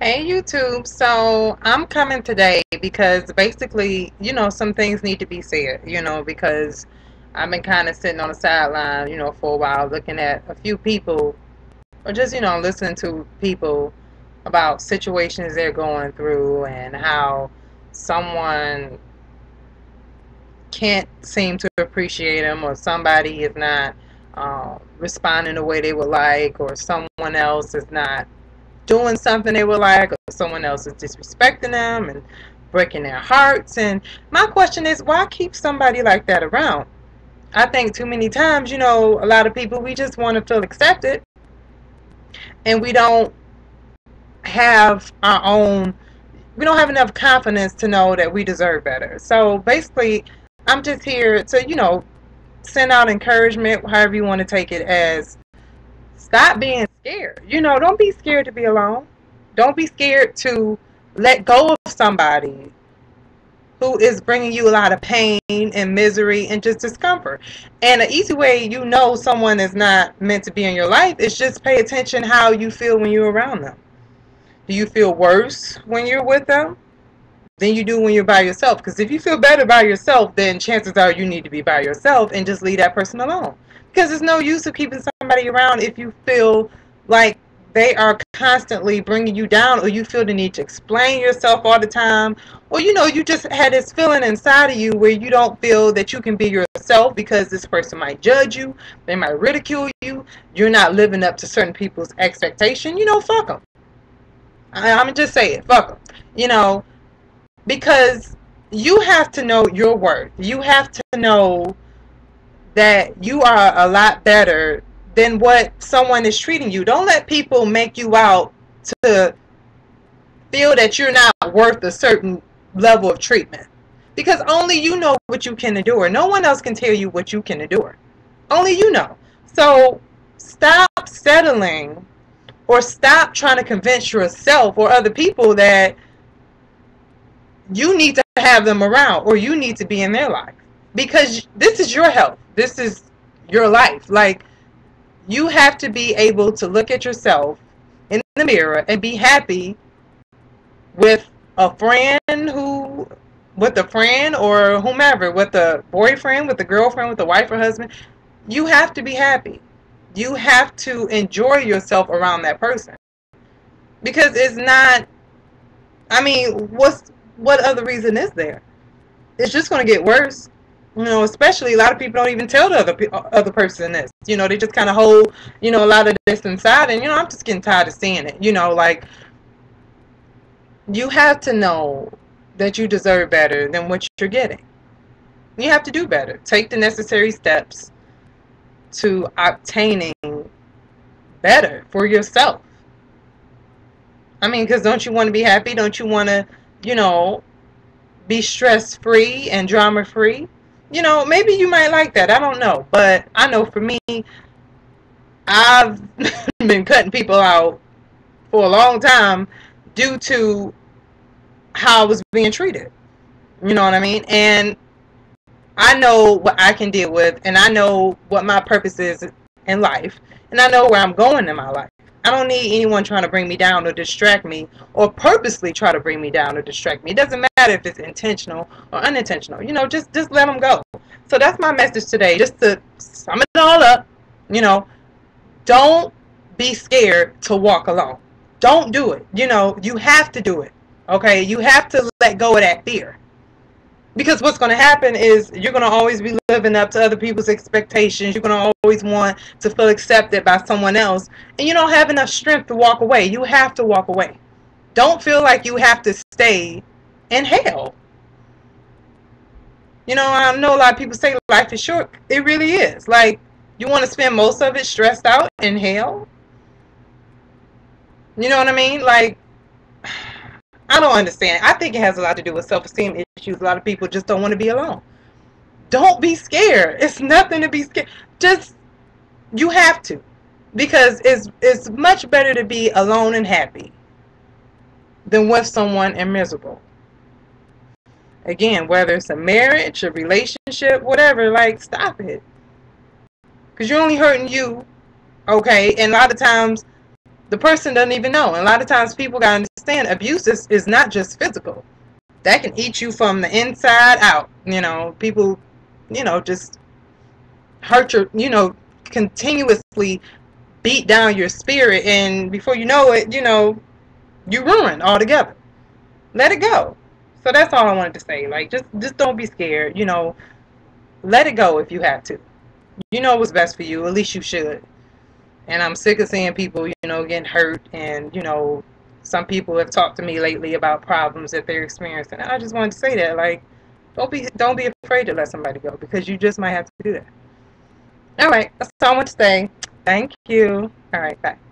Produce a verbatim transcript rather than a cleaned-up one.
Hey YouTube, so I'm coming today because basically, you know, some things need to be said, you know, because I've been kind of sitting on the sideline, you know, for a while looking at a few people or just, you know, listening to people about situations they're going through and how someone can't seem to appreciate them or somebody is not uh, responding the way they would like or someone else is not doing something they would like, or someone else is disrespecting them and breaking their hearts. And my question is, why keep somebody like that around? I think too many times, you know, a lot of people, we just want to feel accepted, and we don't have our own, we don't have enough confidence to know that we deserve better. So basically, I'm just here to, you know, send out encouragement, however you want to take it, as stop being scared. You know, don't be scared to be alone. Don't be scared to let go of somebody who is bringing you a lot of pain and misery and just discomfort. And an easy way you know someone is not meant to be in your life is just pay attention how you feel when you're around them. Do you feel worse when you're with them than you do when you're by yourself? Because if you feel better by yourself, then chances are you need to be by yourself and just leave that person alone. Because there's no use of keeping somebody around if you feel like they are constantly bringing you down, or you feel the need to explain yourself all the time, or you know, you just had this feeling inside of you where you don't feel that you can be yourself because this person might judge you, they might ridicule you, you're not living up to certain people's expectation. You know, fuck them. I'm just saying, fuck them. You know, because you have to know your worth. You have to know that you are a lot better than what someone is treating you. Don't let people make you out to feel that you're not worth a certain level of treatment, because only you know what you can endure. No one else can tell you what you can endure. Only you know. So stop settling, or stop trying to convince yourself or other people that you need to have them around or you need to be in their life. Because this is your health. This is your life. Like, you have to be able to look at yourself in the mirror and be happy with a friend who, with a friend or whomever, with a boyfriend, with a girlfriend, with a wife or husband. You have to be happy. You have to enjoy yourself around that person. Because it's not, I mean, what's, what other reason is there? It's just going to get worse. You know, especially a lot of people don't even tell the other other person this. You know, they just kind of hold, you know, a lot of this inside. And, you know, I'm just getting tired of seeing it. You know, like, you have to know that you deserve better than what you're getting. You have to do better. Take the necessary steps to obtaining better for yourself. I mean, because don't you want to be happy? Don't you want to, you know, be stress-free and drama-free? You know, maybe you might like that. I don't know. But I know for me, I've been cutting people out for a long time due to how I was being treated. You know what I mean? And I know what I can deal with, and I know what my purpose is in life, and I know where I'm going in my life. I don't need anyone trying to bring me down or distract me, or purposely try to bring me down or distract me. It doesn't matter if it's intentional or unintentional. You know, just, just let them go. So that's my message today, just to sum it all up. You know, don't be scared to walk alone. Don't do it. You know, you have to do it. Okay? You have to let go of that fear. Because what's going to happen is you're going to always be living up to other people's expectations. You're going to always want to feel accepted by someone else. And you don't have enough strength to walk away. You have to walk away. Don't feel like you have to stay in hell. You know, I know a lot of people say life is short. It really is. Like, you want to spend most of it stressed out in hell? You know what I mean? Like, I don't understand. I think it has a lot to do with self-esteem issues. A lot of people just don't want to be alone. Don't be scared. It's nothing to be scared. Just, you have to. Because it's, it's much better to be alone and happy than with someone and miserable. Again, whether it's a marriage, a relationship, whatever, like, stop it. Because you're only hurting you, okay? And a lot of times, the person doesn't even know. And a lot of times people got to understand understand abuse is, is not just physical. That can eat you from the inside out. You know, people, you know, just hurt your, you know, continuously beat down your spirit, and before you know it, you know, you ruined altogether. Let it go. So that's all I wanted to say. Like, just just don't be scared. You know, let it go if you have to. You know what's best for you. At least you should. And I'm sick of seeing people, you know, getting hurt. And, you know, some people have talked to me lately about problems that they're experiencing. I just wanted to say that, like, don't be don't be afraid to let somebody go, because you just might have to do that. All right, that's all I want to say. Thank you. All right, bye.